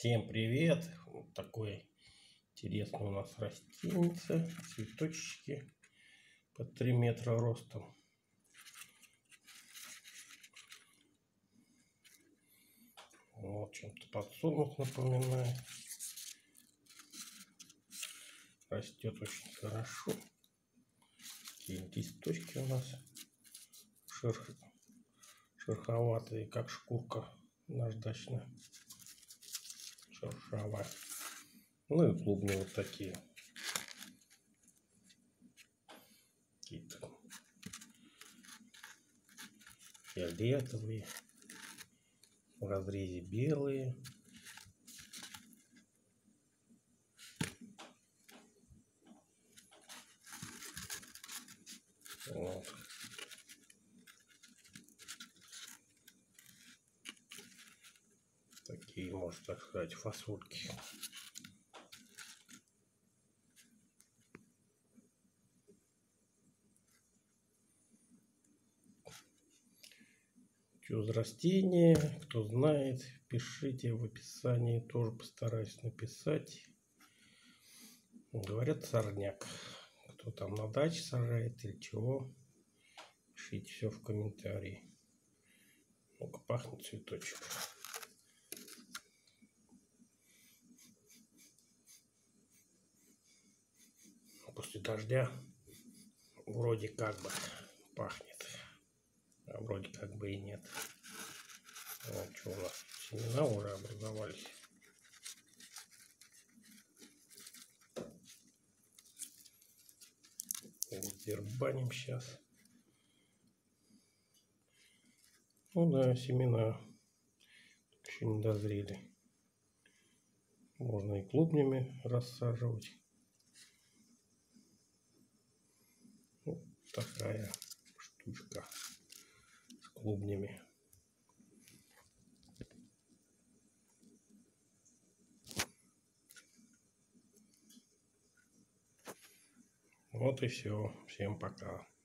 Всем привет! Вот такое интересное у нас растение, цветочки по 3 метра ростом. Вот чем-то подсолнух напоминает. Растет очень хорошо. Такие листочки у нас шероховатые, как шкурка наждачная. Шершавая. Ну и клубни вот такие. Какие-то фиолетовые. В разрезе белые. Вот. Такие, можно так сказать, фасольки. Что за растение, кто знает, пишите в описании, тоже постараюсь написать. Говорят, сорняк. Кто там на даче сажает или чего, пишите все в комментарии. Ну-ка, пахнет цветочек. После дождя вроде как бы пахнет, а вроде как бы и нет. Вот что у нас, семена уже образовались. Дербаним сейчас. Ну да, семена еще не дозрели. Можно и клубнями рассаживать. Такая штучка с клубнями. Вот и все. Всем пока.